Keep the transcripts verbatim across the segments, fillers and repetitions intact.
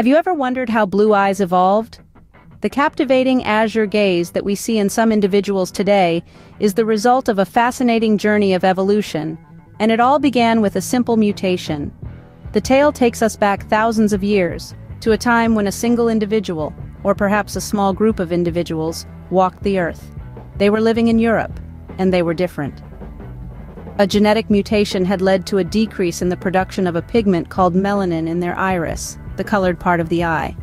Have you ever wondered how blue eyes evolved? The captivating azure gaze that we see in some individuals today is the result of a fascinating journey of evolution, and it all began with a simple mutation. The tale takes us back thousands of years, to a time when a single individual, or perhaps a small group of individuals, walked the earth. They were living in Europe, and they were different. A genetic mutation had led to a decrease in the production of a pigment called melanin in their iris, the colored part of the eye.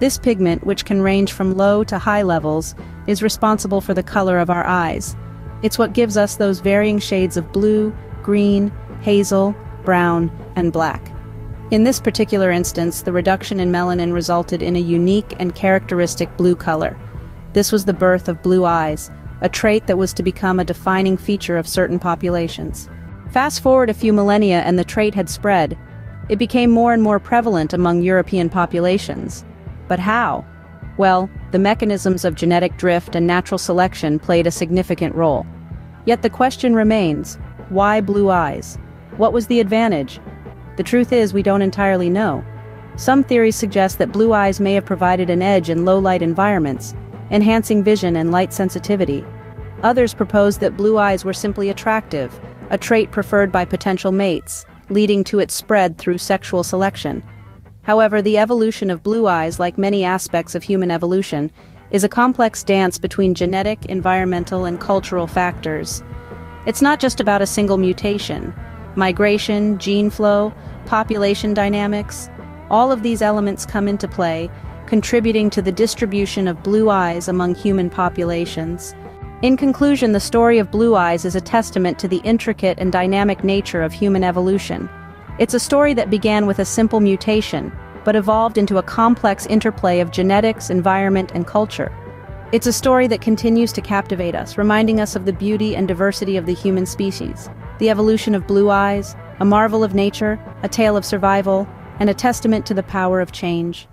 This pigment, which can range from low to high levels, is responsible for the color of our eyes. It's what gives us those varying shades of blue, green, hazel, brown, and black. In this particular instance, the reduction in melanin resulted in a unique and characteristic blue color. This was the birth of blue eyes, a trait that was to become a defining feature of certain populations. Fast forward a few millennia and the trait had spread. It became more and more prevalent among European populations. But how? Well, the mechanisms of genetic drift and natural selection played a significant role. Yet the question remains, why blue eyes? What was the advantage? The truth is, we don't entirely know. Some theories suggest that blue eyes may have provided an edge in low-light environments, enhancing vision and light sensitivity. Others propose that blue eyes were simply attractive, a trait preferred by potential mates, leading to its spread through sexual selection. However, the evolution of blue eyes, like many aspects of human evolution, is a complex dance between genetic, environmental, and cultural factors. It's not just about a single mutation. Migration, gene flow, population dynamics, all of these elements come into play, contributing to the distribution of blue eyes among human populations. In conclusion, the story of blue eyes is a testament to the intricate and dynamic nature of human evolution. It's a story that began with a simple mutation, but evolved into a complex interplay of genetics, environment, and culture. It's a story that continues to captivate us, reminding us of the beauty and diversity of the human species. The evolution of blue eyes, a marvel of nature, a tale of survival, and a testament to the power of change.